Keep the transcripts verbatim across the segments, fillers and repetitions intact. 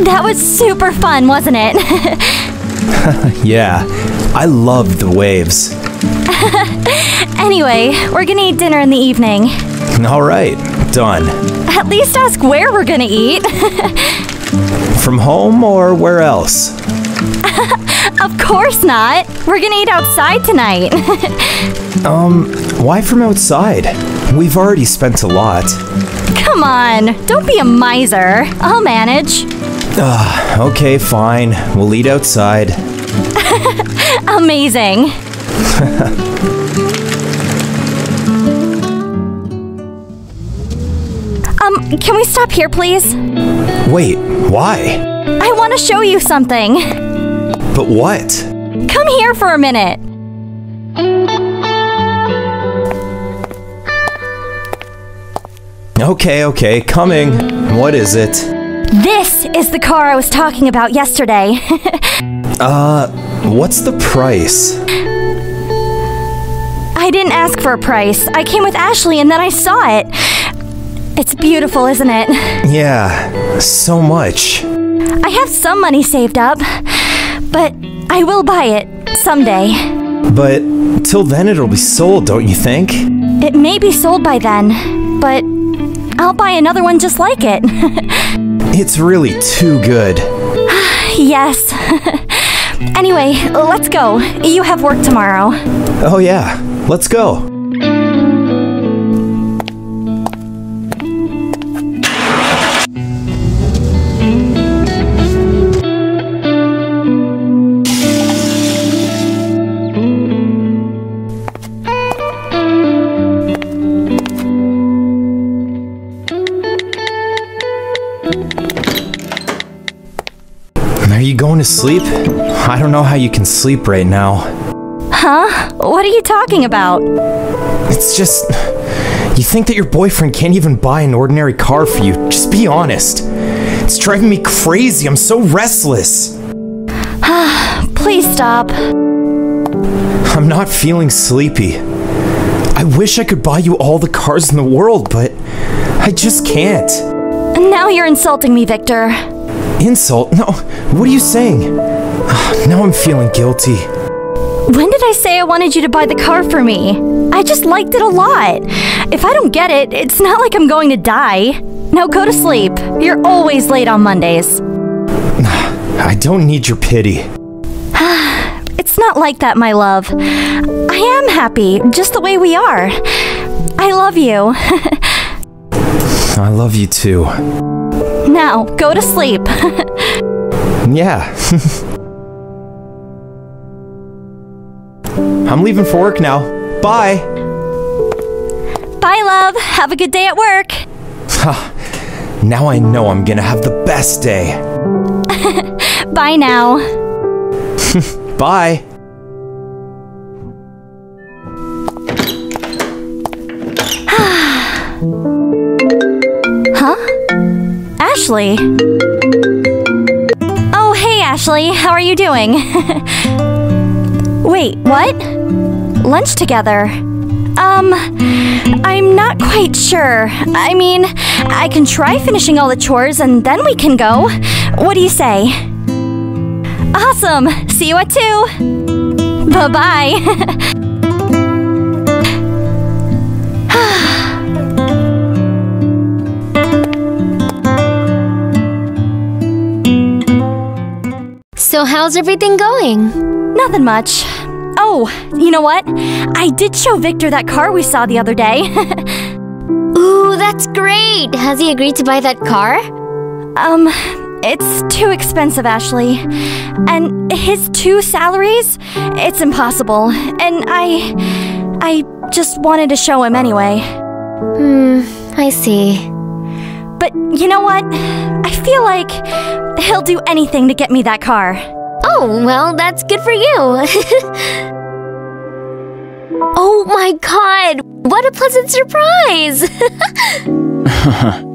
That was super fun, wasn't it? Yeah, I loved the waves. Anyway, we're gonna eat dinner in the evening. All right, done. At least ask where we're gonna eat. From home or where else? Of course not. We're gonna eat outside tonight. um, why from outside? We've already spent a lot. Come on, don't be a miser. I'll manage. Uh, okay, fine. We'll eat outside. Amazing. um, can we stop here, please? Wait, why? I want to show you something. But what? Come here for a minute. Okay, okay, coming. What is it? This is the car I was talking about yesterday. uh, what's the price? I didn't ask for a price. I came with Ashley and then I saw it. It's beautiful, isn't it? Yeah, so much. I have some money saved up, but I will buy it someday. But till then it'll be sold, don't you think? It may be sold by then, but I'll buy another one just like it. It's really too good. Yes. Anyway, let's go. You have work tomorrow. Oh yeah, let's go. Going to sleep? I don't know how you can sleep right now. Huh? What are you talking about? It's just... You think that your boyfriend can't even buy an ordinary car for you. Just be honest. It's driving me crazy. I'm so restless. Please stop. I'm not feeling sleepy. I wish I could buy you all the cars in the world, but I just can't. Now you're insulting me, Victor. Insult? No, what are you saying? Uh, now I'm feeling guilty. When did I say I wanted you to buy the car for me? I just liked it a lot. If I don't get it, it's not like I'm going to die. Now go to sleep. You're always late on Mondays. I don't need your pity. It's not like that, my love. I am happy, just the way we are. I love you. I love you too. Now, go to sleep. Yeah. I'm leaving for work now. Bye. Bye, love. Have a good day at work. Now I know I'm gonna have the best day. Bye now. Bye. Ashley. Oh, hey, Ashley. How are you doing? Wait, what? Lunch together. Um, I'm not quite sure. I mean, I can try finishing all the chores and then we can go. What do you say? Awesome. See you at two. Bye-bye. So how's everything going? Nothing much. Oh, you know what? I did show Victor that car we saw the other day. Ooh, that's great! Has he agreed to buy that car? Um, it's too expensive, Ashley. And his two salaries? It's impossible. And I... I just wanted to show him anyway. Hmm, I see. But you know what? I feel like he'll do anything to get me that car. Oh, well, that's good for you. Oh my god, what a pleasant surprise!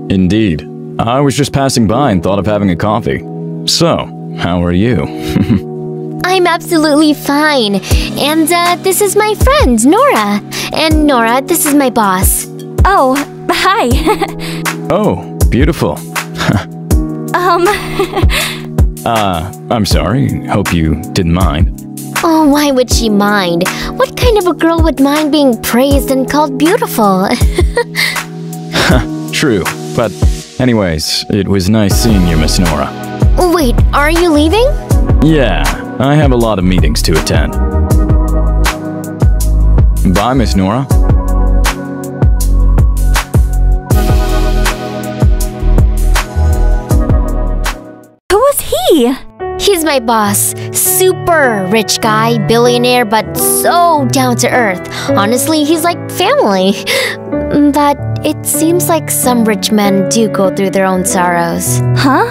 Indeed. I was just passing by and thought of having a coffee. So, how are you? I'm absolutely fine. And uh, this is my friend, Nora. And Nora, this is my boss. Oh, hi. Oh, beautiful. um... uh, I'm sorry. Hope you didn't mind. Oh, why would she mind? What kind of a girl would mind being praised and called beautiful? True. But anyways, it was nice seeing you, Miss Nora. Wait, are you leaving? Yeah, I have a lot of meetings to attend. Bye, Miss Nora. Who was he? He's my boss. Super rich guy, billionaire, but so down to earth. Honestly, he's like family. But it seems like some rich men do go through their own sorrows. Huh?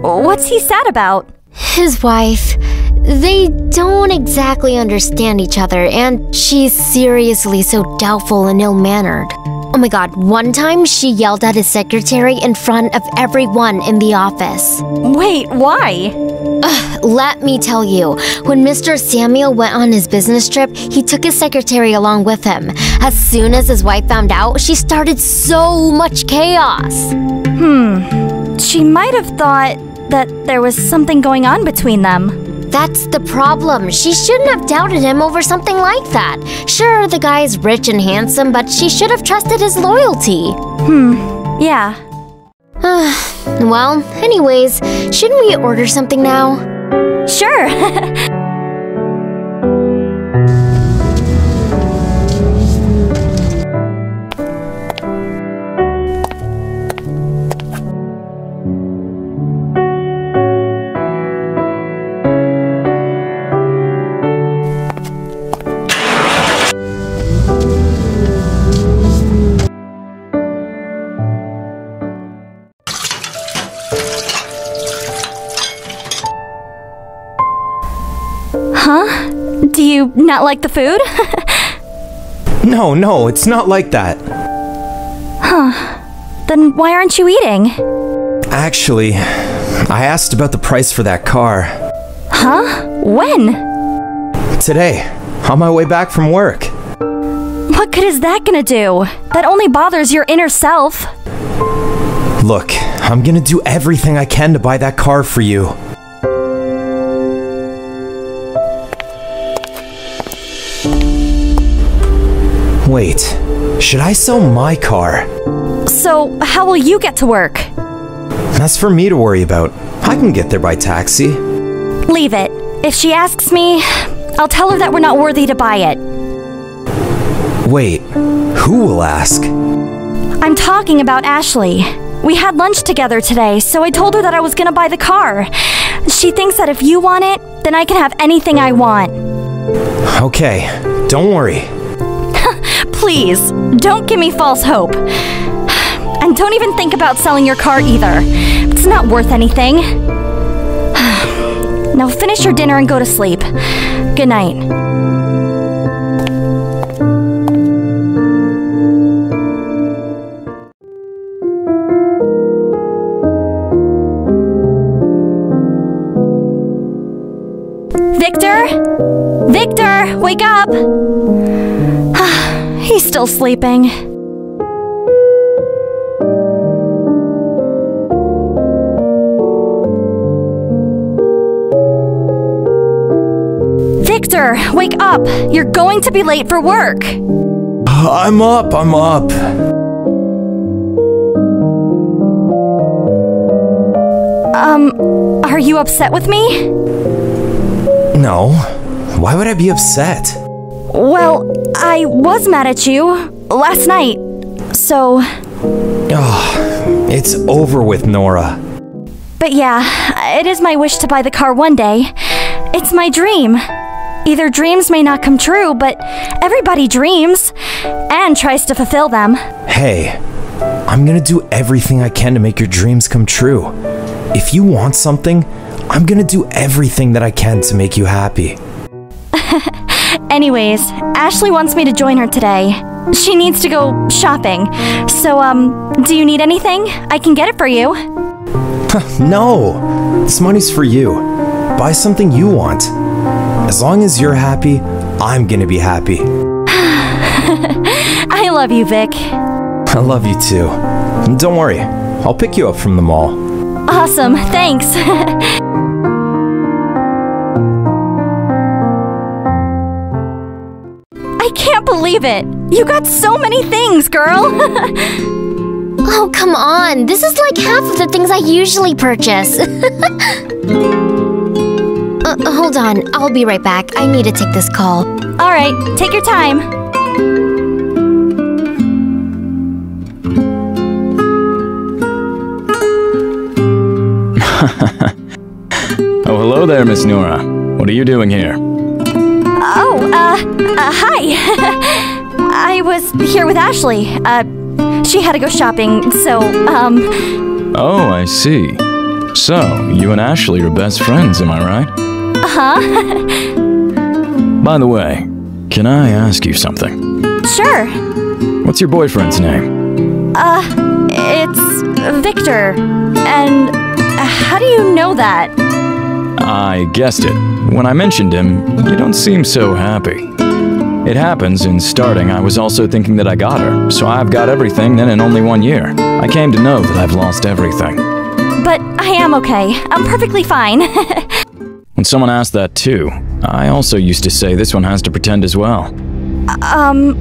What's he sad about? His wife. They don't exactly understand each other, and she's seriously so doubtful and ill-mannered. Oh my god, one time she yelled at his secretary in front of everyone in the office. Wait, why? Ugh, let me tell you, when Mister Samuel went on his business trip, he took his secretary along with him. As soon as his wife found out, she started so much chaos. Hmm, she might have thought that there was something going on between them. That's the problem. She shouldn't have doubted him over something like that. Sure, the guy is rich and handsome, but she should have trusted his loyalty. Hmm, yeah. Well, anyways, shouldn't we order something now? Sure. Huh? Do you not like the food? No, no, it's not like that. Huh. Then why aren't you eating? Actually, I asked about the price for that car. Huh? When? Today, on my way back from work. What good is that gonna do? That only bothers your inner self. Look, I'm gonna do everything I can to buy that car for you. Wait, should I sell my car? So, how will you get to work? That's for me to worry about. I can get there by taxi. Leave it. If she asks me, I'll tell her that we're not worthy to buy it. Wait, who will ask? I'm talking about Ashley. We had lunch together today, so I told her that I was gonna buy the car. She thinks that if you want it, then I can have anything I want. Okay, don't worry. Please, don't give me false hope. And don't even think about selling your car either. It's not worth anything. Now finish your dinner and go to sleep. Good night. Victor? Victor, wake up! He's still sleeping. Victor, wake up! You're going to be late for work! I'm up, I'm up. Um, are you upset with me? No. Why would I be upset? Well, I was mad at you last night, so... Oh, it's over with, Nora. But yeah, it is my wish to buy the car one day. It's my dream. Either dreams may not come true, but everybody dreams and tries to fulfill them. Hey, I'm gonna do everything I can to make your dreams come true. If you want something, I'm gonna do everything that I can to make you happy. Anyways, Ashley wants me to join her today. She needs to go shopping. So, um, do you need anything? I can get it for you. No! This money's for you. Buy something you want. As long as you're happy, I'm gonna be happy. I love you, Vic. I love you too. And don't worry, I'll pick you up from the mall. Awesome, thanks. I can't believe it. You got so many things, girl. Oh, come on. This is like half of the things I usually purchase. uh, hold on. I'll be right back. I need to take this call. All right, take your time. Oh, hello there, Miss Nora. What are you doing here? Oh, uh, uh hi. I was here with Ashley. Uh, she had to go shopping, so, um... Oh, I see. So, you and Ashley are best friends, am I right? Uh-huh. By the way, can I ask you something? Sure. What's your boyfriend's name? Uh, it's Victor, and... How do you know that? I guessed it. When I mentioned him, you don't seem so happy. It happens, in starting, I was also thinking that I got her, so I've got everything then in only one year. I came to know that I've lost everything. But I am okay. I'm perfectly fine. When someone asked that too, I also used to say this one has to pretend as well. Um,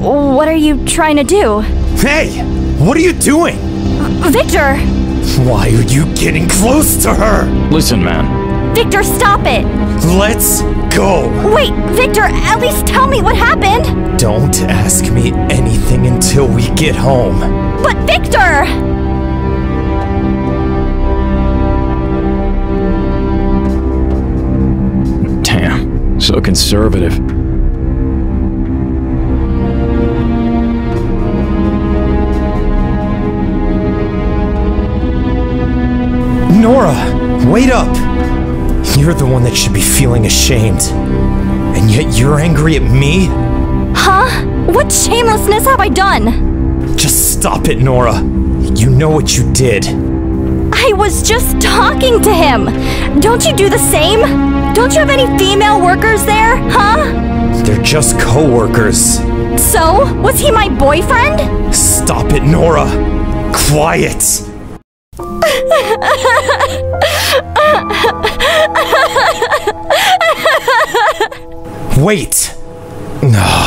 what are you trying to do? Hey! What are you doing? Victor! Why are you getting close to her? Listen, man. Victor, stop it! Let's go! Wait, Victor, at least tell me what happened! Don't ask me anything until we get home. But Victor! Damn, so conservative. Nora, wait up! You're the one that should be feeling ashamed. And yet you're angry at me? Huh? What shamelessness have I done? Just stop it, Nora. You know what you did. I was just talking to him. Don't you do the same? Don't you have any female workers there, huh? They're just co-workers. So? Was he my boyfriend? Stop it, Nora. Quiet. Wait! No.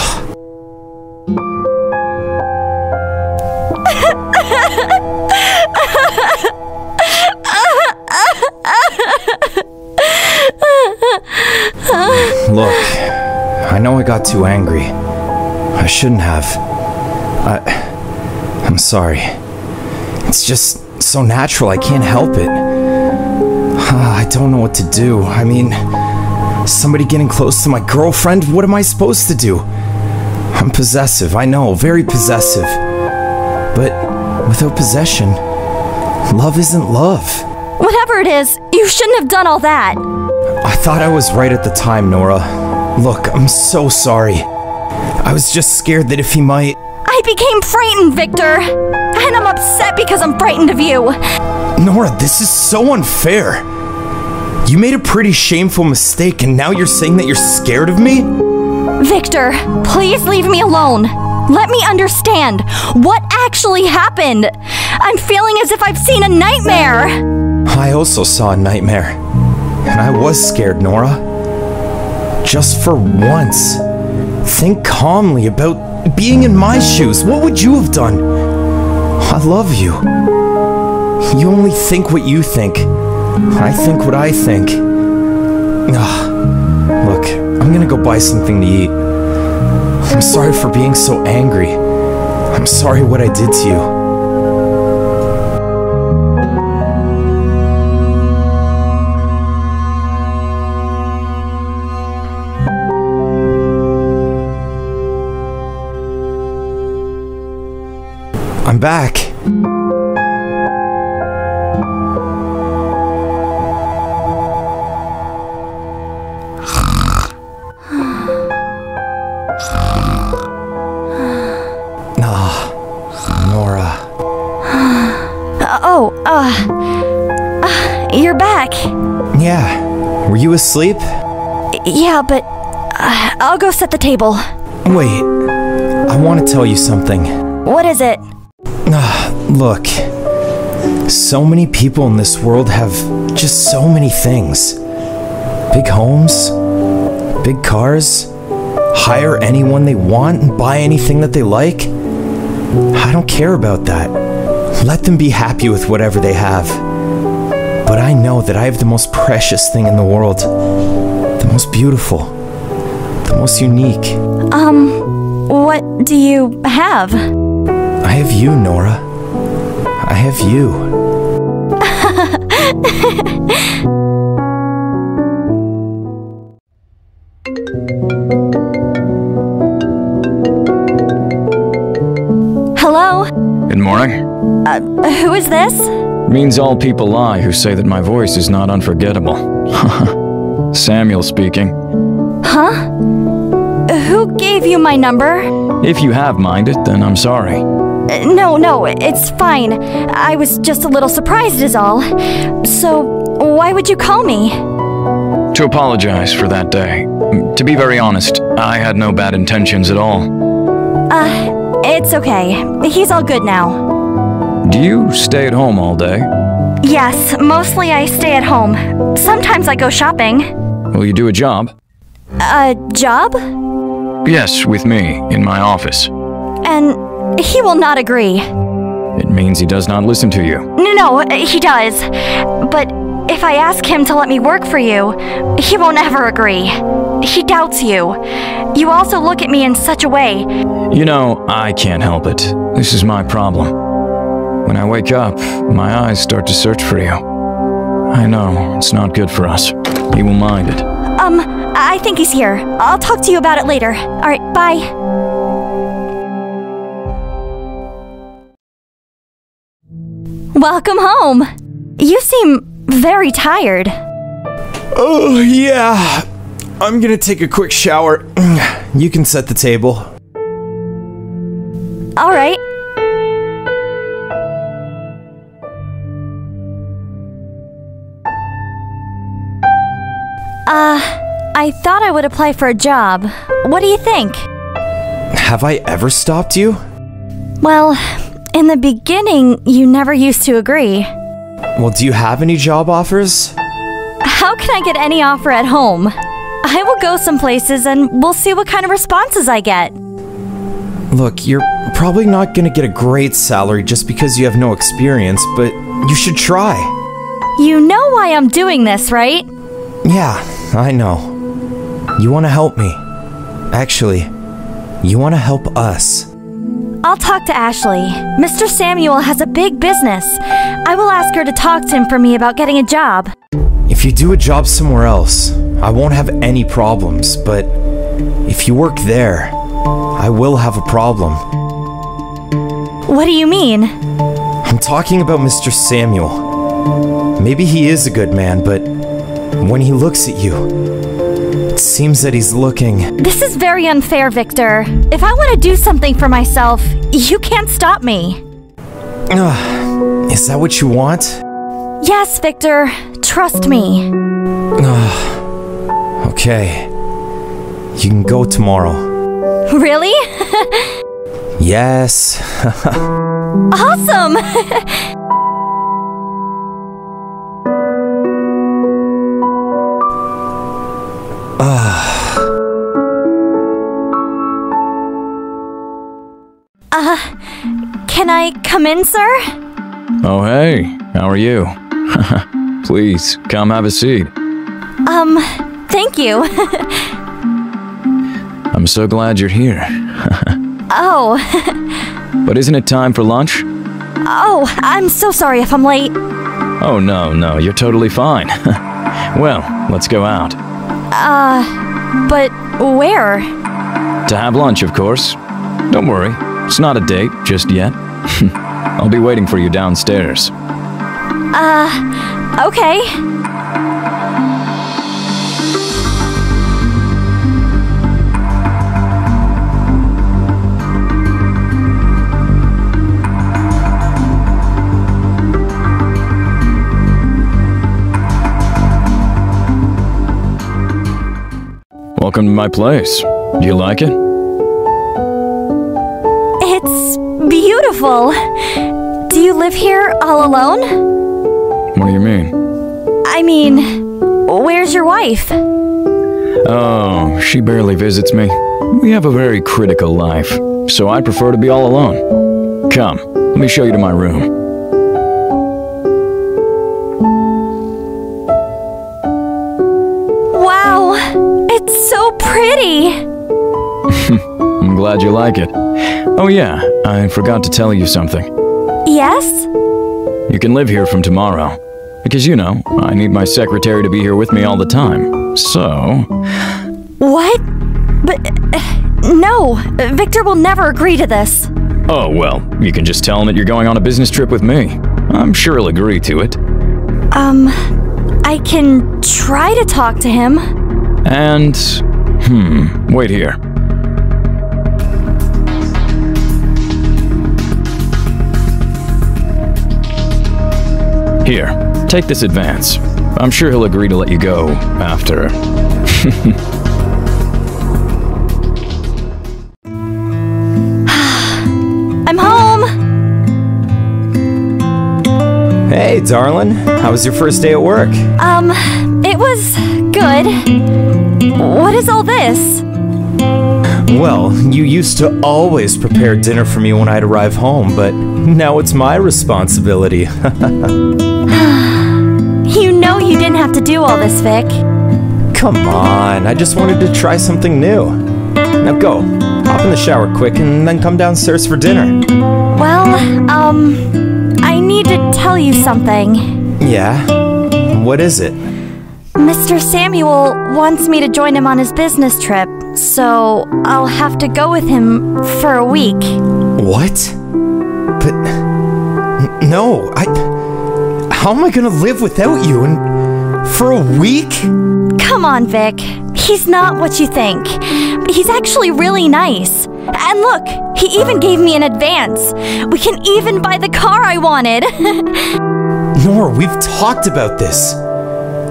Look, I know I got too angry. I shouldn't have. I... I'm sorry. It's just... so natural, I can't help it. Uh, I don't know what to do. I mean, somebody getting close to my girlfriend? What am I supposed to do? I'm possessive, I know, very possessive. But without possession, love isn't love. Whatever it is, you shouldn't have done all that. I thought I was right at the time, Nora. Look, I'm so sorry. I was just scared that if he might... I became frightened, Victor! And I'm upset because I'm frightened of you. Nora, this is so unfair. You made a pretty shameful mistake, and now you're saying that you're scared of me? Victor, please leave me alone. Let me understand what actually happened. I'm feeling as if I've seen a nightmare. I also saw a nightmare, and I was scared, Nora. Just for once, think calmly about being in my shoes. What would you have done? I love you. You only think what you think. I think what I think. Ugh. Look, I'm gonna go buy something to eat. I'm sorry for being so angry. I'm sorry what I did to you. I'm back. Uh, oh, uh, uh, you're back. Yeah. Were you asleep? Yeah, but uh, I'll go set the table. Wait, I want to tell you something. What is it? Uh, look, so many people in this world have just so many things. Big homes, big cars, hire anyone they want and buy anything that they like. I don't care about that. Let them be happy with whatever they have. But I know that I have the most precious thing in the world. The most beautiful. The most unique. Um, what do you have? I have you, Nora. I have you. Morning. Uh, who is this? Means all people lie who say that my voice is not unforgettable. Samuel speaking. Huh? Who gave you my number? If you have minded, then I'm sorry. Uh, no, no, it's fine. I was just a little surprised is all. So, why would you call me? To apologize for that day. To be very honest, I had no bad intentions at all. Uh... It's okay. He's all good now. Do you stay at home all day? Yes, mostly I stay at home. Sometimes I go shopping. Will you do a job? A job? Yes, with me, in my office. And he will not agree. It means he does not listen to you. No, no, he does. But if I ask him to let me work for you, he won't ever agree. He doubts you. You also look at me in such a way. You know, I can't help it. This is my problem. When I wake up, my eyes start to search for you. I know, it's not good for us. You will mind it. Um, I think he's here. I'll talk to you about it later. Alright, bye. Welcome home. You seem very tired. Oh, yeah. I'm gonna take a quick shower. You can set the table. All right. Uh, I thought I would apply for a job. What do you think? Have I ever stopped you? Well, in the beginning, you never used to agree. Well, do you have any job offers? How can I get any offer at home? I will go some places and we'll see what kind of responses I get. Look, you're probably not going to get a great salary just because you have no experience, but you should try. You know why I'm doing this, right? Yeah, I know. You want to help me. Actually, you want to help us. I'll talk to Ashley. Mister Samuel has a big business. I will ask her to talk to him for me about getting a job. If you do a job somewhere else, I won't have any problems, but if you work there, I will have a problem. What do you mean? I'm talking about Mister Samuel. Maybe he is a good man, but when he looks at you, it seems that he's looking... This is very unfair, Victor. If I want to do something for myself, you can't stop me. Uh, is that what you want? Yes, Victor. Trust me. Uh, Okay, you can go tomorrow. Really? Yes. Awesome! uh. uh, can I come in, sir? Oh, hey, how are you? Please, come have a seat. Um... Thank you. I'm so glad you're here. Oh. But isn't it time for lunch? Oh, I'm so sorry if I'm late. Oh, no, no, you're totally fine. Well, let's go out. Uh, but where? To have lunch, of course. Don't worry, it's not a date just yet. I'll be waiting for you downstairs. Uh, okay. Welcome to my place. Do you like it? It's beautiful. Do you live here all alone? What do you mean? I mean, where's your wife? Oh, she barely visits me. We have a very critical life, so I'd prefer to be all alone. Come, let me show you to my room. Wow, it's so pretty! I'm glad you like it. Oh yeah, I forgot to tell you something. Yes? You can live here from tomorrow. Because, you know, I need my secretary to be here with me all the time, so... What? But... Uh, no, Victor will never agree to this. Oh, well, you can just tell him that you're going on a business trip with me. I'm sure he'll agree to it. Um, I can try to talk to him. And... Hmm, wait here. Here. Take this advance. I'm sure he'll agree to let you go after. I'm home! Hey, darling. How was your first day at work? Um, it was good. What is all this? Well, you used to always prepare dinner for me when I'd arrive home, but now it's my responsibility. You know you didn't have to do all this, Vic. Come on, I just wanted to try something new. Now go, hop in the shower quick and then come downstairs for dinner. Well, um, I need to tell you something. Yeah? What is it? Mister Samuel wants me to join him on his business trip, so I'll have to go with him for a week. What? But... No, I... How am I gonna live without you and for a week? Come on, Vic. He's not what you think. He's actually really nice. And look, he even gave me an advance. We can even buy the car I wanted. Nora, we've talked about this.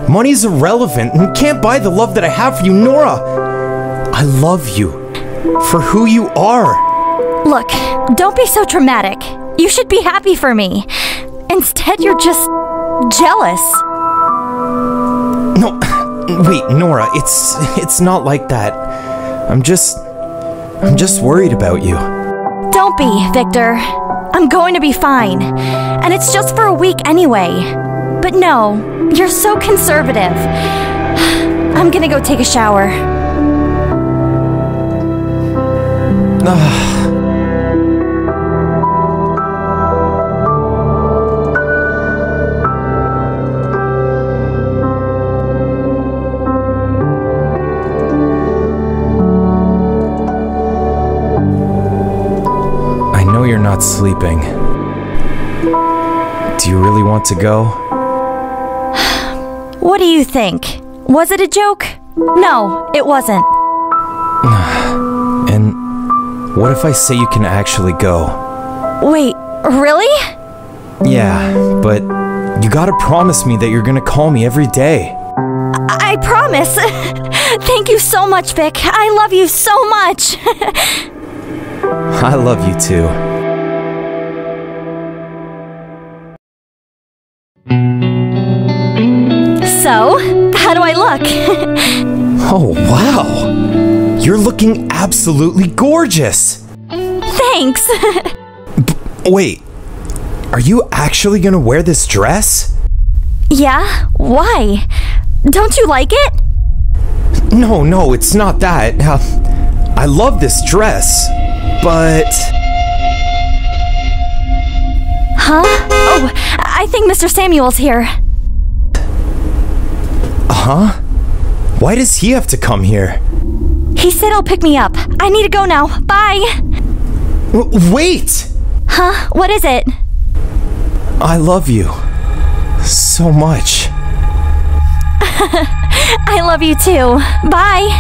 Money's irrelevant and can't buy the love that I have for you, Nora. I love you for who you are. Look, don't be so dramatic. You should be happy for me. Instead, you're just jealous. No, wait, Nora, it's it's not like that. I'm just I'm just worried about you. Don't be, Victor. I'm going to be fine. And it's just for a week anyway. But no, you're so conservative. I'm gonna go take a shower. Ugh. Not sleeping. Do you really want to go? What do you think? Was it a joke? No, it wasn't. And what if I say you can actually go? Wait, really? Yeah, but you gotta promise me that you're gonna call me every day. I, I promise. Thank you so much, Vic. I love you so much. I love you too. So, how do I look? Oh, wow! You're looking absolutely gorgeous! Thanks! B- wait, are you actually gonna wear this dress? Yeah, why? Don't you like it? No, no, it's not that. Uh, I love this dress, but... Huh? Oh, I think Mister Samuel's here. Huh? Why does he have to come here? He said he'll pick me up. I need to go now. Bye! W- wait! Huh? What is it? I love you. So much. I love you too. Bye!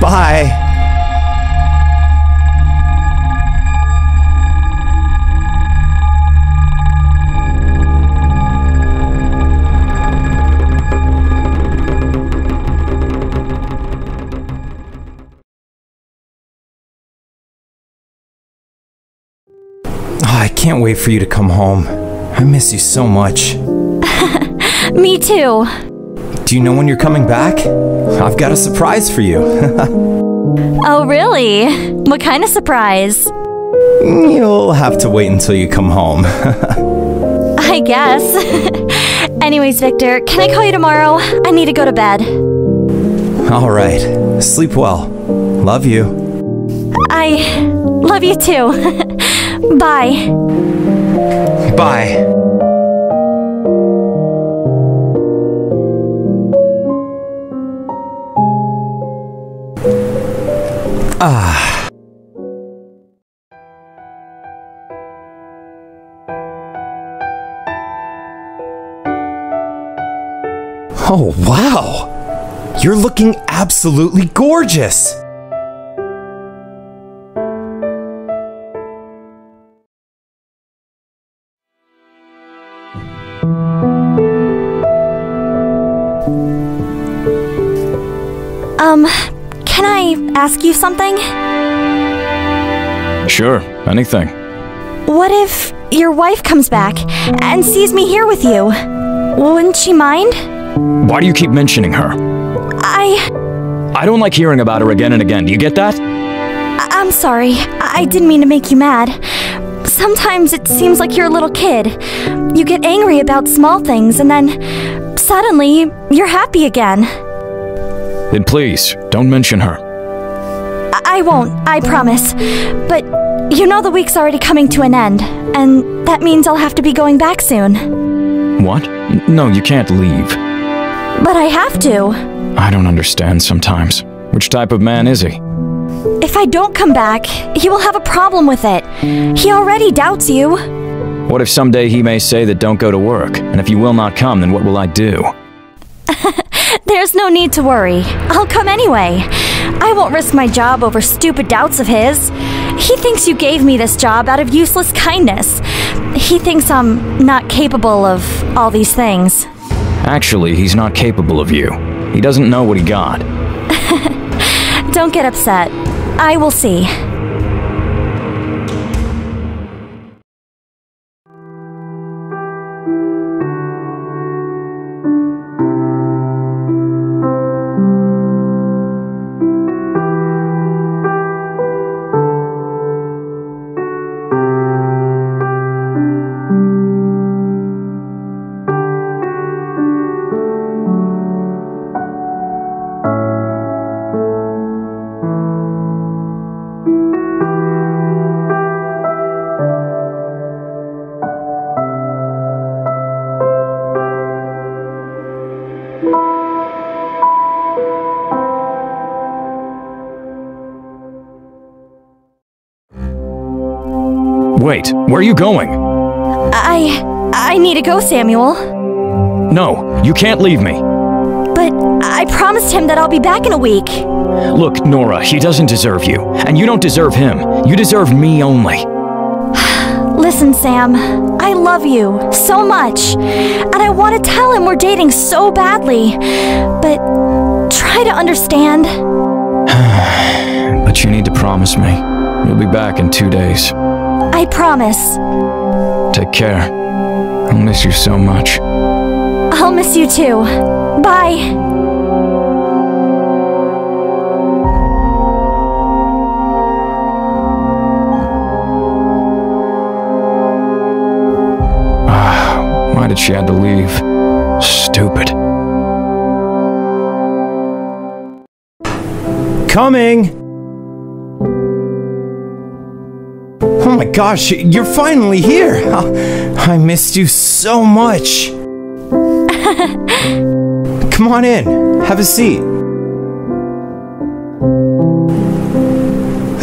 Bye! I can't wait for you to come home. I miss you so much. Me too. Do you know when you're coming back? I've got a surprise for you. Oh, really? What kind of surprise? You'll have to wait until you come home. I guess. Anyways, Victor, can I call you tomorrow? I need to go to bed. All right. Sleep well. Love you. I love you too. Bye. Bye. Ah. Oh, wow. You're looking absolutely gorgeous. Um, can I ask you something? Sure, anything. What if your wife comes back and sees me here with you? Wouldn't she mind? Why do you keep mentioning her? I... I don't like hearing about her again and again. Do you get that? I I'm sorry. I, I didn't mean to make you mad. Sometimes it seems like you're a little kid. You get angry about small things and then suddenly you're happy again. Then please, don't mention her. I won't, I promise. But you know the week's already coming to an end, and that means I'll have to be going back soon. What? No, you can't leave. But I have to. I don't understand sometimes. Which type of man is he? If I don't come back, he will have a problem with it. He already doubts you. What if someday he may say that don't go to work? And if you will not come, then what will I do? There's no need to worry. I'll come anyway. I won't risk my job over stupid doubts of his. He thinks you gave me this job out of useless kindness. He thinks I'm not capable of all these things. Actually, he's not capable of you. He doesn't know what he got. Don't get upset. I will see. Wait, where are you going? I... I need to go, Samuel. No, you can't leave me. But I promised him that I'll be back in a week. Look, Nora, he doesn't deserve you. And you don't deserve him. You deserve me only. Listen, Sam, I love you so much. And I want to tell him we're dating so badly. But try to understand. But you need to promise me. You'll be back in two days. I promise. Take care. I'll miss you so much. I'll miss you too. Bye. Why did she have to leave? Stupid. Coming! Oh my gosh, you're finally here! I missed you so much! Come on in, have a seat.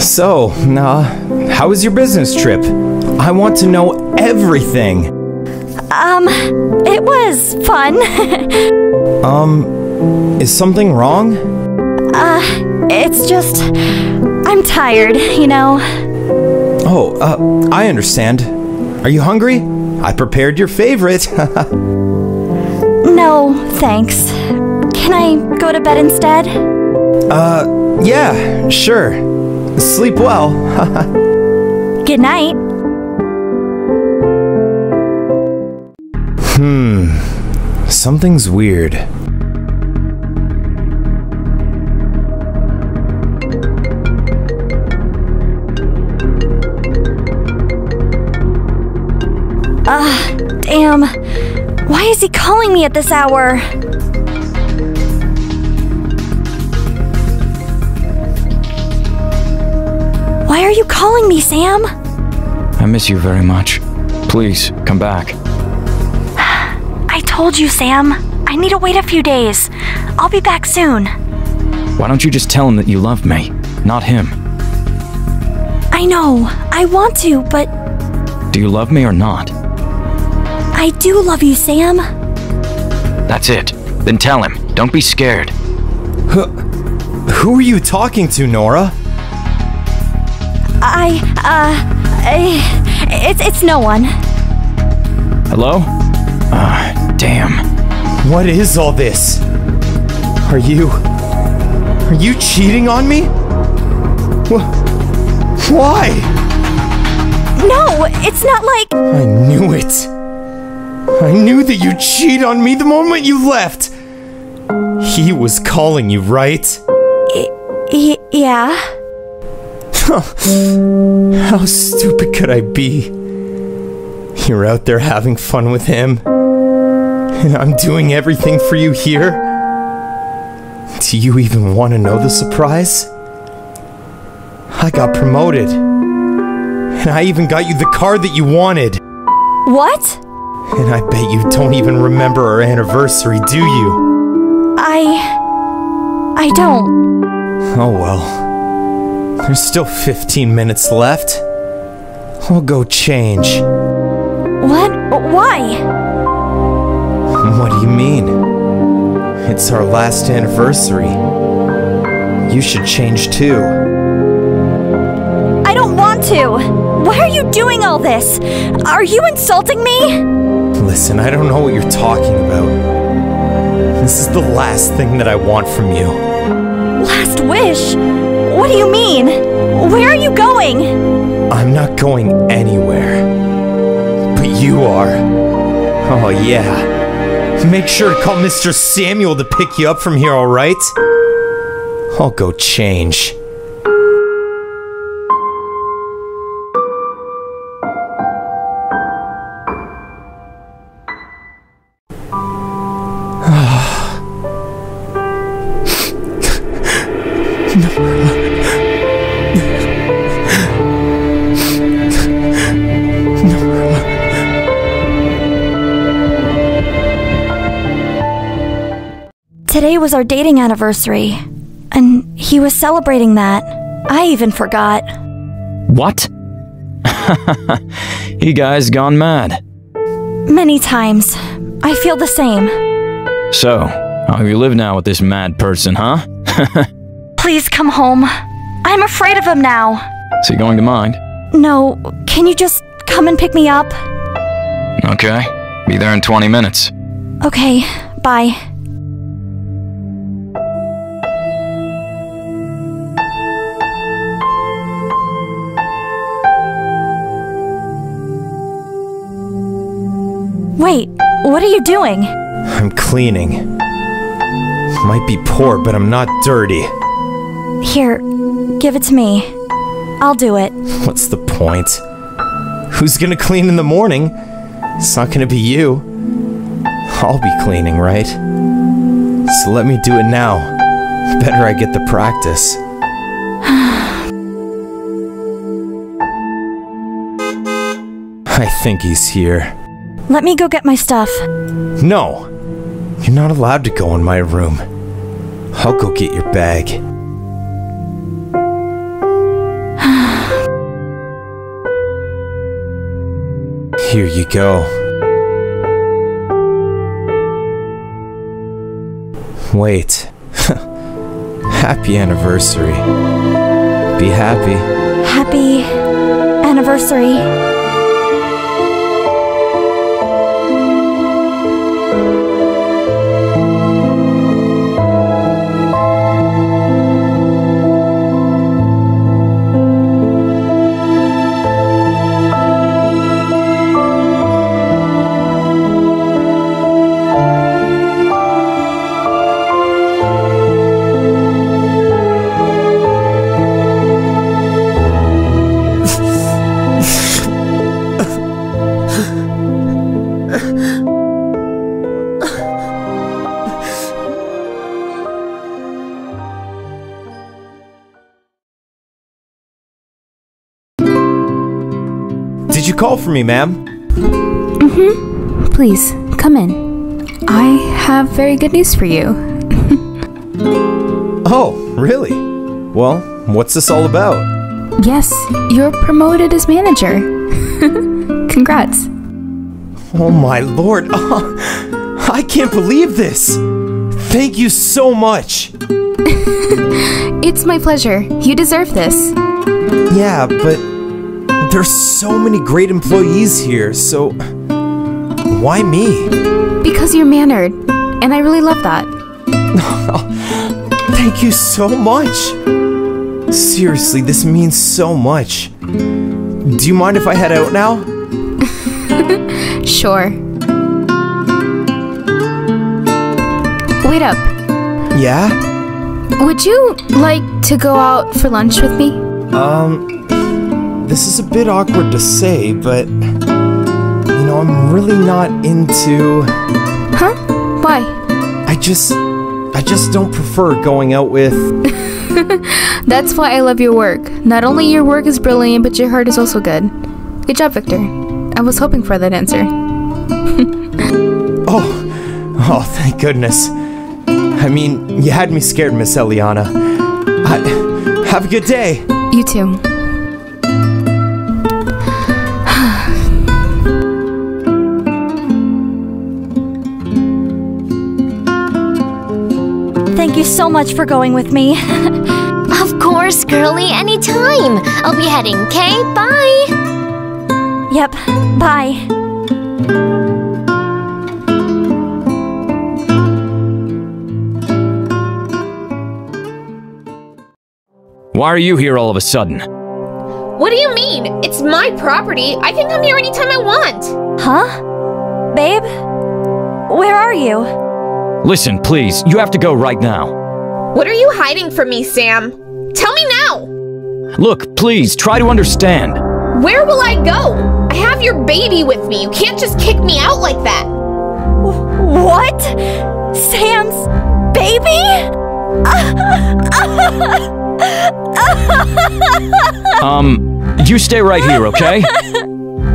So, uh, how was your business trip? I want to know everything! Um, it was fun. Um, is something wrong? Uh, it's just... I'm tired, you know? Oh, uh, I understand. Are you hungry? I prepared your favorite. No, thanks. Can I go to bed instead? Uh, yeah, sure. Sleep well. Good night. Something's weird. Ah, damn. Why is he calling me at this hour? Why are you calling me, Sam? I miss you very much. Please, come back. I told you, Sam. I need to wait a few days. I'll be back soon. Why don't you just tell him that you love me, not him? I know. I want to, but... Do you love me or not? I do love you, Sam. That's it. Then tell him. Don't be scared. Who, who are you talking to, Nora? I, uh, I, it's, it's no one. Hello? Ah, uh, damn. What is all this? Are you, are you cheating on me? Wh why? No, it's not like... I knew it. I knew that you cheated on me the moment you left. He was calling you, right? Y- y- yeah. How stupid could I be? You're out there having fun with him, and I'm doing everything for you here? Do you even want to know the surprise? I got promoted, and I even got you the car that you wanted. What? And I bet you don't even remember our anniversary, do you? I... I don't. Oh well. There's still fifteen minutes left. I'll go change. What? Why? What do you mean? It's our last anniversary. You should change too. I don't want to! Why are you doing all this? Are you insulting me? Listen, I don't know what you're talking about. This is the last thing that I want from you. Last wish? What do you mean? Where are you going? I'm not going anywhere. But you are. Oh, yeah. Make sure to call Mister Samuel to pick you up from here, alright? I'll go change. Today was our dating anniversary, and he was celebrating that. I even forgot. What? You guys gone mad. Many times. I feel the same. So, how do you live now with this mad person, huh? Please come home. I'm afraid of him now. Is he going to mind? No. Can you just come and pick me up? Okay. Be there in twenty minutes. Okay. Bye. Wait, what are you doing? I'm cleaning. Might be poor, but I'm not dirty. Here, give it to me. I'll do it. What's the point? Who's gonna clean in the morning? It's not gonna be you. I'll be cleaning, right? So let me do it now. Better I get the practice. I think he's here. Let me go get my stuff. No! You're not allowed to go in my room. I'll go get your bag. Here you go. Wait. Happy anniversary. Be happy. Happy anniversary. Did you call for me, ma'am? Mm-hmm. Please, come in. I have very good news for you. Oh, really? Well, what's this all about? Yes, you're promoted as manager. Congrats. Oh my lord, oh, I can't believe this! Thank you so much! It's my pleasure. You deserve this. Yeah, but there's so many great employees here, so why me? Because you're mannered, and I really love that. Thank you so much! Seriously, this means so much. Do you mind if I head out now? Sure. Wait up. Yeah? Would you like to go out for lunch with me? Um, this is a bit awkward to say, but, you know, I'm really not into... Huh? Why? I just, I just don't prefer going out with... That's why I love your work. Not only your work is brilliant, but your heart is also good. Good job, Victor. I was hoping for that answer. oh, oh, thank goodness. I mean, you had me scared, Miss Eliana. I, have a good day. You too. Thank you so much for going with me. Of course, girly, anytime. I'll be heading, okay? Bye. Yep, bye. Why are you here all of a sudden? What do you mean? It's my property. I can come here anytime I want. Huh? Babe? Where are you? Listen, please. You have to go right now. What are you hiding from me, Sam? Tell me now! Look, please, try to understand. Where will I go? I have your baby with me. You can't just kick me out like that. What? Sam's baby? um, you stay right here, okay?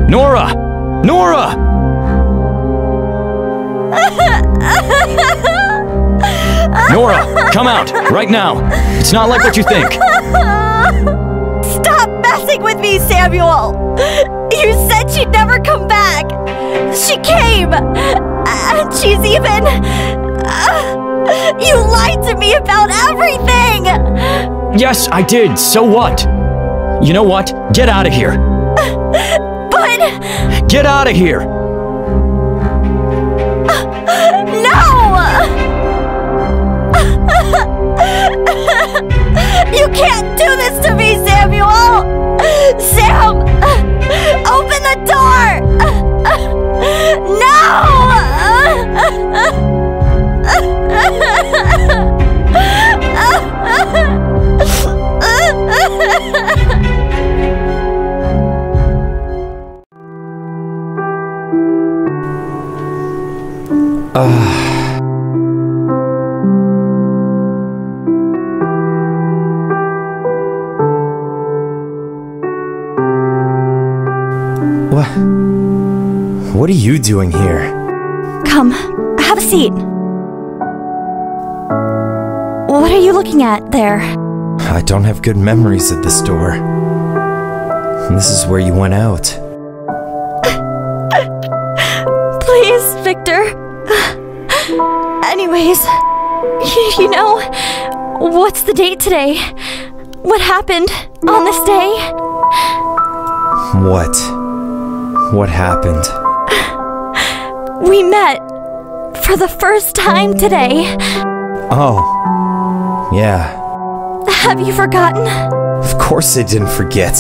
Nora! Nora! Nora, come out right now. It's not like what you think. Stop messing with me, Samuel! You said she'd never come back! She came! And she's even... Uh, you lied to me about everything! Yes, I did. So what? You know what? Get out of here. But... Get out of here! Uh, no! You can't do this to me, Samuel! Sam! Open the door! No! Ah. uh. What are you doing here? Come, have a seat. What are you looking at there? I don't have good memories of this door. This is where you went out. Please, Victor. Anyways, you know, what's the date today? What happened on this day? What? What happened? We met for the first time today. Oh, yeah. Have you forgotten? Of course I didn't forget.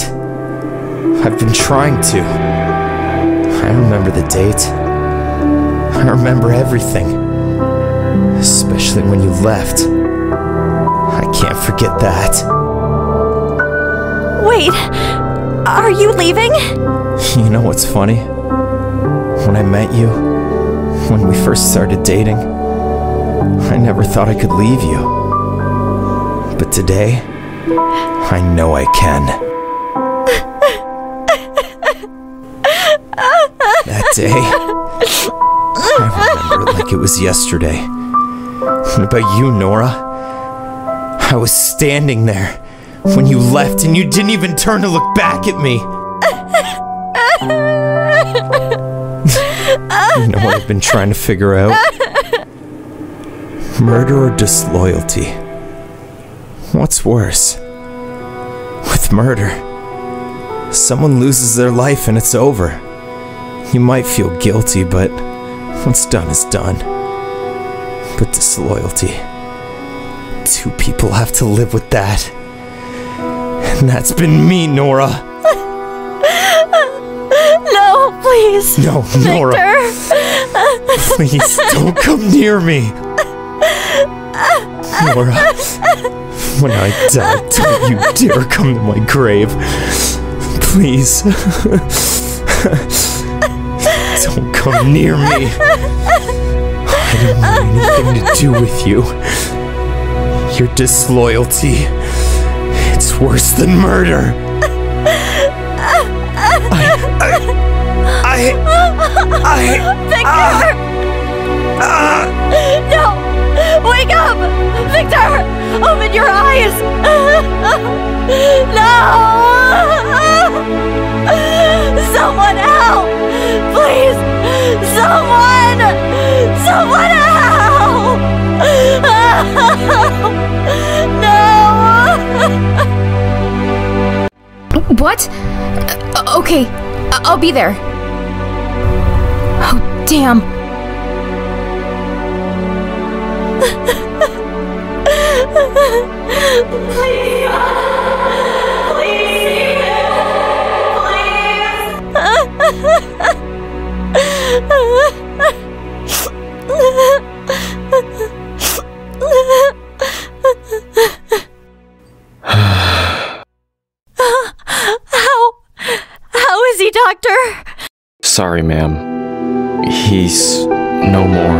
I've been trying to. I remember the date. I remember everything. Especially when you left. I can't forget that. Wait, are you leaving? You know what's funny? When I met you... When we first started dating, I never thought I could leave you. But today, I know I can. say. I remember it like it was yesterday. What about you, Nora? I was standing there when you left and you didn't even turn to look back at me. You know what I've been trying to figure out? Murder or disloyalty? What's worse? With murder, someone loses their life and it's over. You might feel guilty, but what's done is done. But disloyalty, two people have to live with that. And that's been me, Nora. No, please. No, Nora. Victor. Please, don't come near me. Nora, when I die, don't you dare come to my grave. Please. Don't come near me. I don't want anything to do with you. Your disloyalty, it's worse than murder. I... I... Victor! Uh, uh, no! Wake up! Victor! Open your eyes! No! Someone help! Please! Someone! Someone help! No! What? Uh, okay, I'll be there. Oh, damn. Please. Please. Please. How? How is he, Doctor? Sorry, ma'am. He's no more.